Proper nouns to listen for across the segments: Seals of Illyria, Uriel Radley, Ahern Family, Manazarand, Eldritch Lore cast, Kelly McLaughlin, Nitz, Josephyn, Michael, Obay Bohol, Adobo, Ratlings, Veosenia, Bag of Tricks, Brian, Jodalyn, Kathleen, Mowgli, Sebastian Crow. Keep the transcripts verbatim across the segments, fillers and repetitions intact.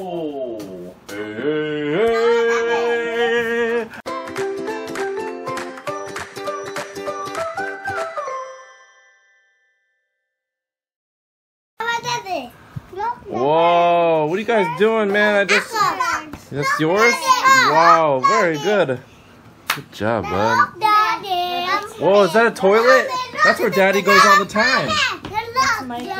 Wow! Hey, hey, hey. Whoa! What are you guys doing, man? I just. That's yours? Wow! Very good. Good job, bud. Whoa! Is that a toilet? That's where Daddy goes all the time. Michael.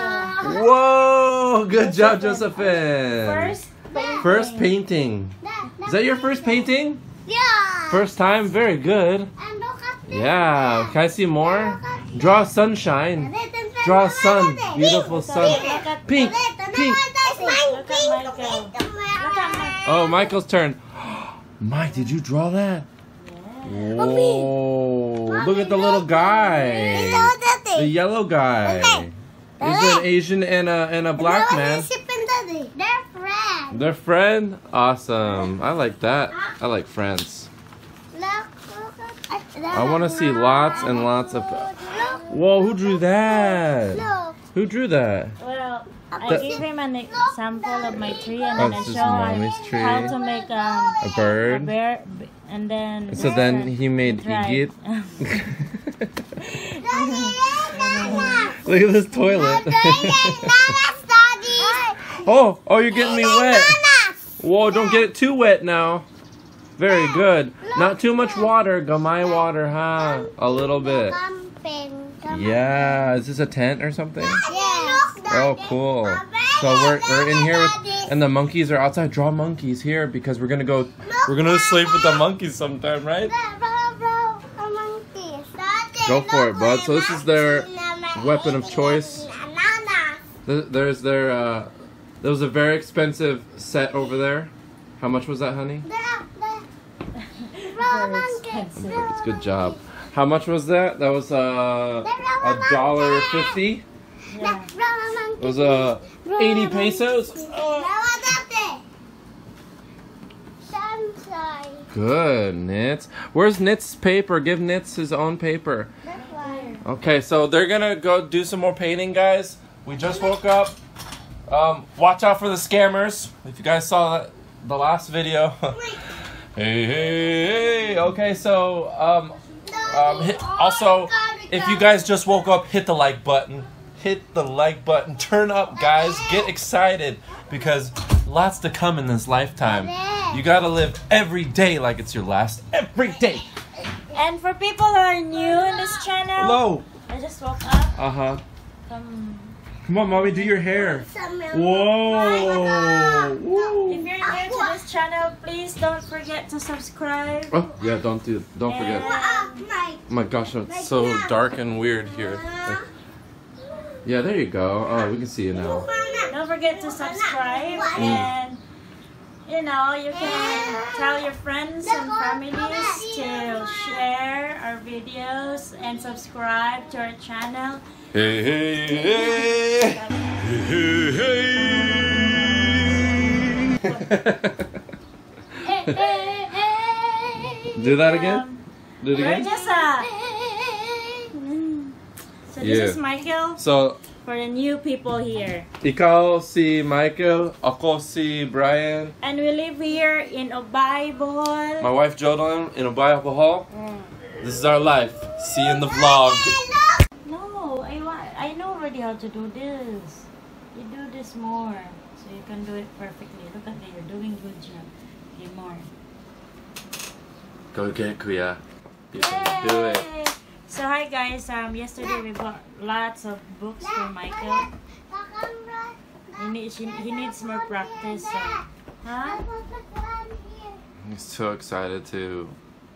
Whoa! Good job, Josephyn. First painting. First painting. Is that your first painting? Yeah. First time? Very good. Yeah. Can I see more? Draw sunshine. Draw sun. Beautiful sun. Pink. Pink. Oh, Michael's turn. Mike, did you draw that? Whoa. Look at the little guy. The yellow guy. There's an Asian and a, and a black man. They're friends. They're friends? Awesome. I like that. I like friends. I want to see lots and lots of... Whoa, who drew that? Who drew that? Well, I gave him an example of my tree, and then oh, I showed him how to make um, a bird. A bear, and then... So then he made Igit. Look at this toilet. Oh, oh, you're getting me wet. Whoa, don't get it too wet now. Very good. Not too much water. Gamay water, huh? A little bit. Yeah, is this a tent or something? Oh, cool. So we're, we're in here with, and the monkeys are outside. Draw monkeys here because we're going to go, we're going to sleep with the monkeys sometime, right? Go for it, bud. So this is their weapon of choice. There's their, uh, there was a very expensive set over there. How much was that, honey? It's good job. How much was that? That was uh, a dollar fifty. Yeah. It was uh, eighty pesos. Oh. Good, Nitz. Where's Nitz's paper? Give Nitz his own paper. Okay, so they're gonna go do some more painting, guys. We just woke up. Um, watch out for the scammers. If you guys saw that, the last video. Hey, hey, hey. Okay, so um, um, hit, also, if you guys just woke up, hit the like button. Hit the like button. Turn up, guys. Get excited because lots to come in this lifetime. You gotta live every day like it's your last. Every day. And for people who are new in this channel, hello. I just woke up. Uh huh. Um, Come on, mommy, do your hair. Whoa! Whoa. If you're new to this channel, please don't forget to subscribe. Oh yeah, don't do, don't and forget. Oh my gosh, it's so dark and weird here. Like, yeah, there you go. Oh, we can see you now. Don't forget to subscribe mm. and. You know, you can tell your friends and families to share our videos and subscribe to our channel. Hey, hey, hey! Hey, hey, hey! Do that again? Um, Do it again? Just, uh, so, this yeah. is Michael. So, for the new people here. Ikaw si Michael, ako si Brian. And we live here in Obay Bohol. My wife Jodalyn in Obay Bohol. Mm. This is our life. See you in the vlog. No, I want, I know already how to do this. You do this more, so you can do it perfectly. Look at that, you're doing good job. Okay, more. Go get kuya. You can do it. So hi guys, um, yesterday we bought lots of books for Michael. He needs, he needs more practice. So. Huh? He's so excited to...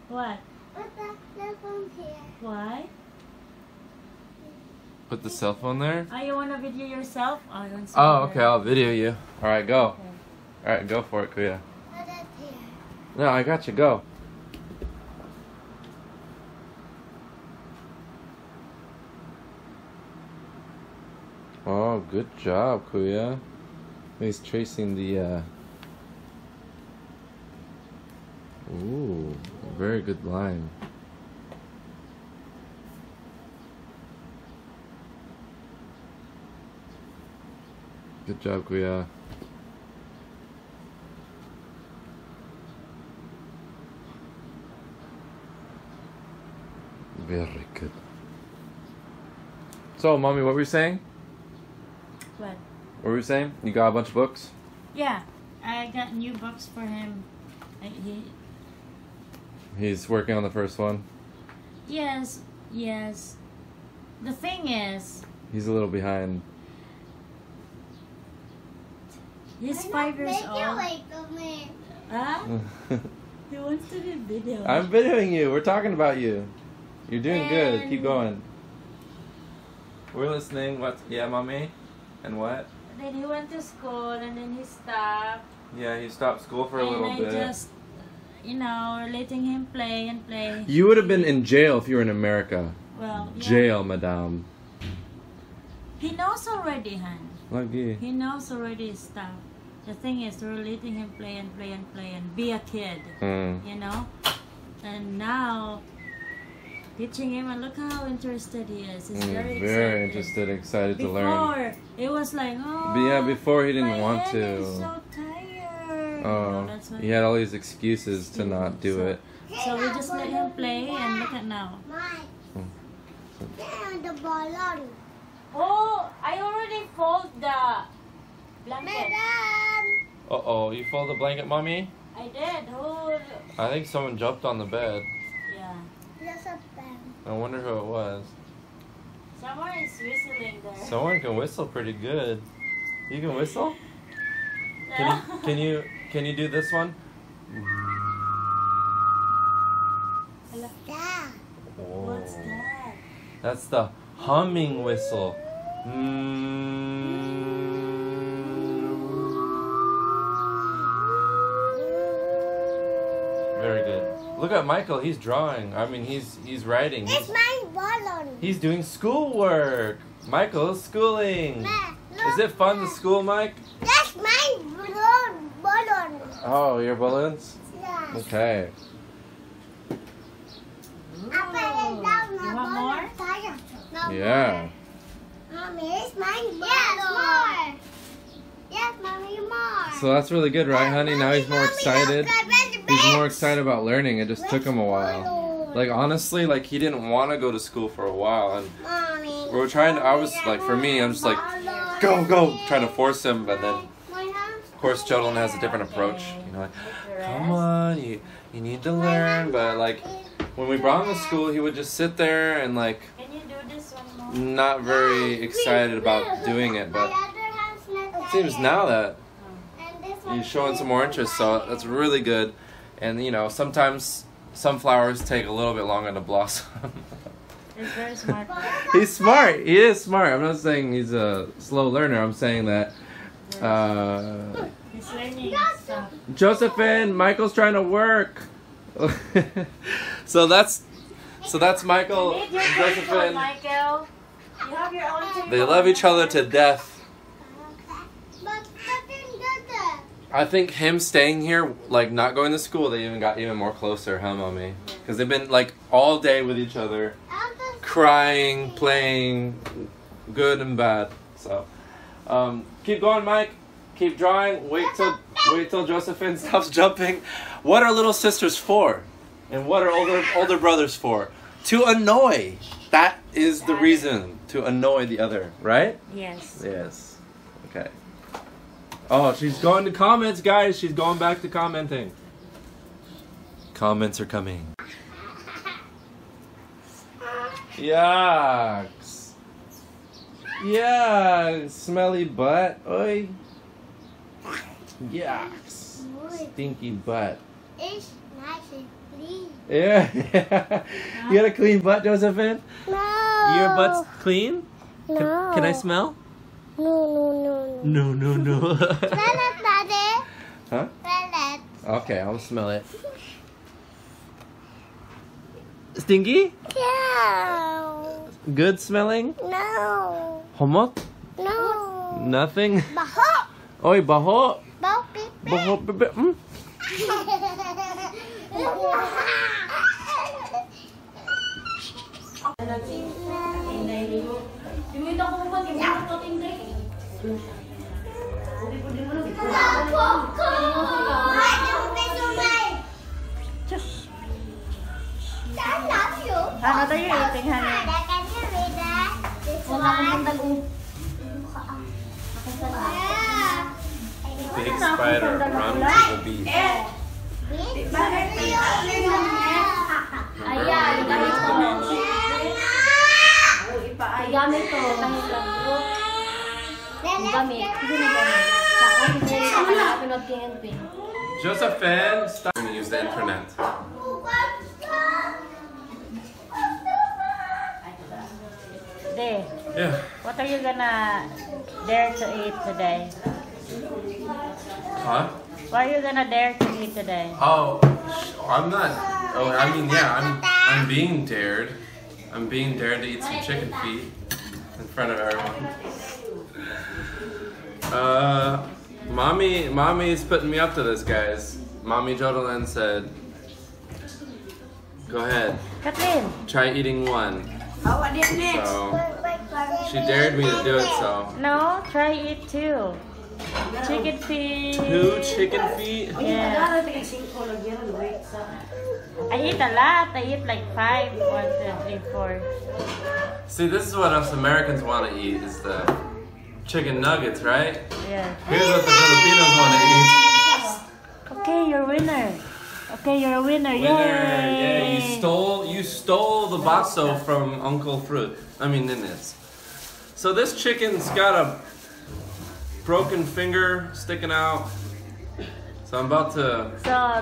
What? Put the cell phone here. Why? Put the cell phone there? Oh, you want to video yourself? Oh, I don't see oh okay, there. I'll video you. Alright, go. Okay. Alright, go for it, Kuya. Put it here. No, I got you, go. Oh, good job, Kuya. He's tracing the, uh... Ooh, very good line. Good job, Kuya. Very good. So, Mommy, what were you saying? What? What were you saying? You got a bunch of books? Yeah. I got new books for him. I, he... He's working on the first one? Yes. Yes. The thing is... He's a little behind. He's I'm five years old. Like huh? He wants to do video. I'm videoing you. We're talking about you. You're doing and... good. Keep going. We're listening. What? Yeah, Mommy? And what? Then he went to school and then he stopped. Yeah, he stopped school for a and little I bit. And I just, you know, letting him play and play. You would have been in jail if you were in America. Well, yeah. Jail, madame. He knows already, hon. Lucky. He knows already stuff. The thing is, we're letting him play and play and play and be a kid, mm. you know? And now, teaching him, and look how interested he is. He's mm, very, very interested, excited before, to learn. Before, it was like, oh, but yeah, before he didn't want to. He's so tired. Oh, no, he, he had all these excuses to not do so, it. So we just let him play, and look at now. Mm. Oh, I already fold the blanket. Uh-oh, you fold the blanket, Mommy? I did. Oh. I think someone jumped on the bed. Yeah. I wonder who it was. Someone is whistling there. Someone can whistle pretty good. You can whistle? Can you, can you, can you do this one? What's that? What's that? That's the humming whistle. Mm. Very good. Look at Michael. He's drawing. I mean, he's he's writing. It's my balloon. He's doing schoolwork. Michael's schooling. Is it fun to school, Mike? That's my balloon. Balloon. Oh, your balloons? Yeah. Okay. Ooh. You want more? Yeah. Mommy, it's mine. Yes, more. Yes, Mommy, more. So that's really good, right, honey? Now he's more excited. He's more excited about learning. It just took him a while. Like, honestly, like, he didn't want to go to school for a while. And we were trying to, I was, like, for me, I'm just like, go, go, trying to force him. But then, of course, Jodalyn has a different approach. You know, like, come on, you, you need to learn. But, like, when we brought him to school, he would just sit there and, like, not very excited about doing it, but it seems now that he's showing some more interest, so that's really good. And you know, sometimes some flowers take a little bit longer to blossom. He's very smart. He's smart. He is smart. I'm not saying he's a slow learner. I'm saying that uh, he's learning stuff. Josephyn, Michael's trying to work. So that's so that's Michael and Josephyn. You have your own they love each other to death. I think him staying here, like not going to school, they even got even more closer, huh, Mommy? Because they've been like all day with each other, crying, playing, good and bad. So, um, keep going, Mike. Keep drawing. Wait till wait till Josephyn stops jumping. What are little sisters for? And what are older older brothers for? To annoy. That is the reason, to annoy the other, right? Yes. Yes. Okay. Oh, she's going to comments, guys. She's going back to commenting. Comments are coming. Yucks. Yeah. Smelly butt. Oi. Yucks. Stinky butt. It's nice. Yeah. You had a clean butt, Josephyn? No. Your butt's clean? No. Can, can I smell? No, no, no. No, no, no. Smell it, Daddy. Huh? Smell it. Okay, I'll smell it. Stinky? No. Good smelling? No. Homot? No. Nothing? Baho. Oi, baho. Baho, baby. Baho, baby. Mm? I Big spider ran to the beach. Ayan, gamit ko na. Gamit ko. Gamit. Josephyn, stop. I'm gonna use the internet. Day. Yeah. What are you gonna dare to eat today? Huh? What are you gonna dare to eat today? Oh, I'm not. Oh, I mean, yeah, I'm. I'm being dared. I'm being dared to eat some chicken feet in front of everyone. Uh, mommy, mommy's putting me up to this, guys. Mommy Jodalyn said, "Go ahead, Kathleen. Try eating one." Oh, I did next. So, she dared me to do it, so. No, try it too. Chicken feet. Two chicken feet? Yeah. I eat a lot. I eat like five, one, two, three, four. See, this is what us Americans want to eat, is the chicken nuggets, right? Yeah. Here's what the Filipinos want to eat. Okay, you're a winner. Okay, you're a winner. Winner. Yay! Yeah, you stole you stole the baso from Uncle Fruit. I mean, Nines. So this chicken's got a broken finger sticking out. So I'm about to so,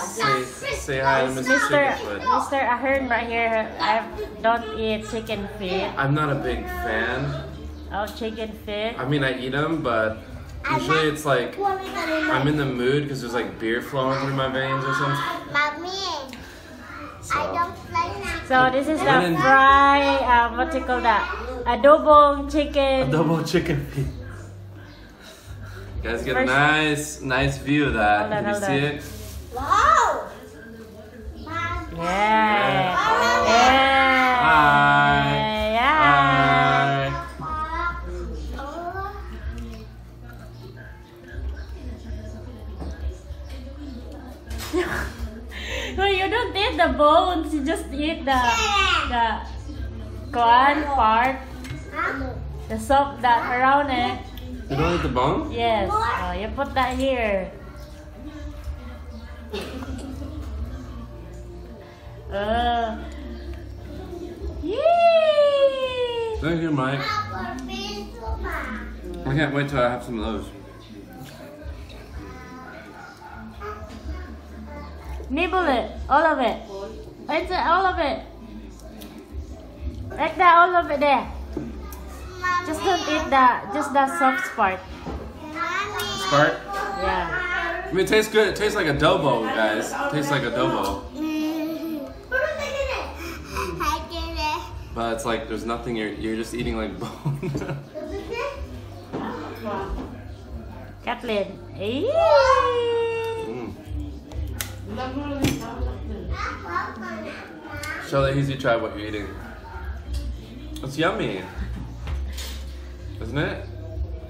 say, say hi to Mister Chickenfoot. Mister Ahern right here. I don't eat chicken feet. I'm not a big fan. Oh, chicken feet. I mean, I eat them, but. Usually it's like, I'm in the mood because there's like beer flowing through my veins or something. Mommy, so. I don't like that. So this is a fry, um, what do you call that? Adobo chicken. Adobo chicken feet. You guys get a nice, nice view of that. Can you see it? Wow! Yeah! Yeah! Yeah. Hi! Well, you don't eat the bones, you just eat the the corn part, the soap that around it. You don't eat the bone? Yes. Oh, you put that here. Uh. Yay! Thank you, Mike. I can't wait till I have some of those. Nibble it, all of it. It's all of it. Like that, all of it there. Just don't eat that, just that soft part. Part? Yeah. I mean, it tastes good. It tastes like adobo, guys. It tastes like adobo. But it's like there's nothing. You're you're just eating like bone. Kathleen. Hey. Show the easy try what you're eating. It's yummy, isn't it?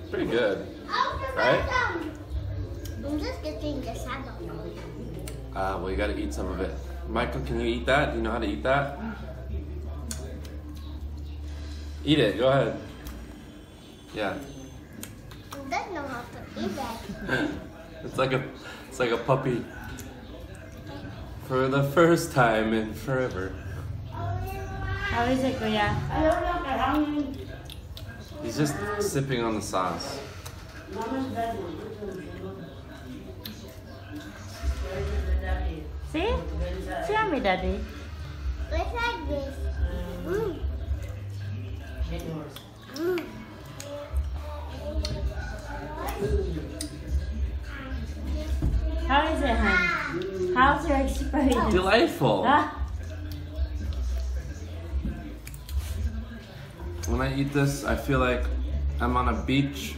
It's pretty good, right? Ah, uh, well, you gotta eat some of it. Michael, can you eat that? Do you know how to eat that? Eat it. Go ahead. Yeah. He doesn't know how to eat it. It's like a, it's like a puppy. For the first time in forever. How is it, Kuya? He's just sipping on the sauce. See? It's yummy, Daddy. It's like this. Mm. Mm. How is it, honey? How's your experience? Delightful. Huh? When I eat this, I feel like I'm on a beach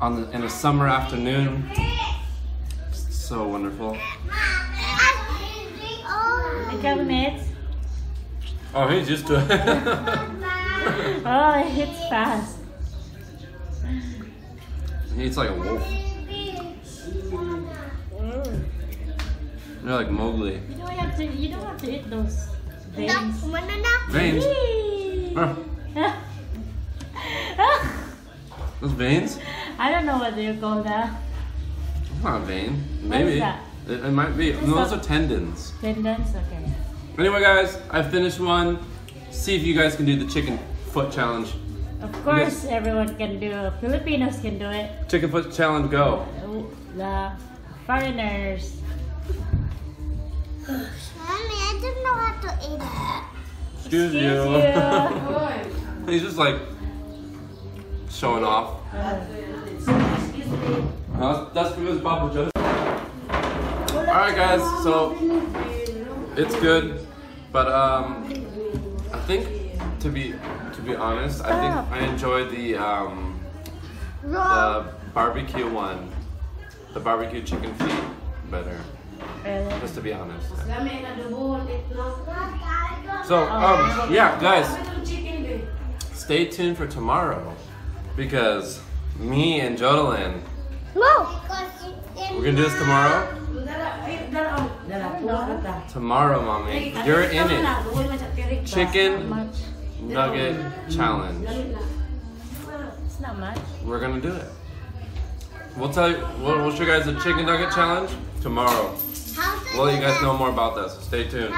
on the, in a summer afternoon. It's so wonderful. Oh, he's used to it. Oh, it hits fast. He eats like a wolf. They're like Mowgli. You don't have to. You don't have to eat those veins. Veins. Those veins? I don't know what you call that. It's not a vein. Maybe. What is that? It, it might be. No, those are tendons. Tendons? Okay. Anyway, guys, I finished one. See if you guys can do the chicken foot challenge. Of course, guys, everyone can do it. Filipinos can do it. Chicken foot challenge, go. The foreigners. Mommy, I didn't know how to eat that. Excuse, Excuse you. you. He's just like showing off. Uh, Excuse me. Uh, that's because Papa Joseph. Alright, guys, so it's good, but um, I think to be to be honest, Stop. I think I enjoyed the um, the barbecue one, the barbecue chicken feet better. Really? Just to be honest. So, um, yeah, guys, stay tuned for tomorrow because me and Jodalyn, we're gonna do this tomorrow. Tomorrow, mommy, you're in it. Chicken nugget challenge. It's not much. We're gonna do it. We'll tell you. We'll, we'll show you guys the chicken nugget challenge tomorrow. Well, you guys know more about that, so stay tuned.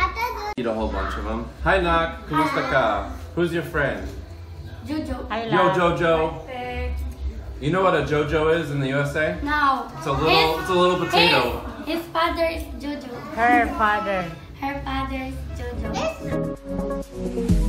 Eat a whole bunch of them. Hi, Nak. Kumusta ka? Who's your friend? Jojo. I love Yo, Jojo. It. You know what a Jojo is in the U S A? No. It's a little. His, it's a little potato. His, his father is Jojo. Her father. Her father is Jojo.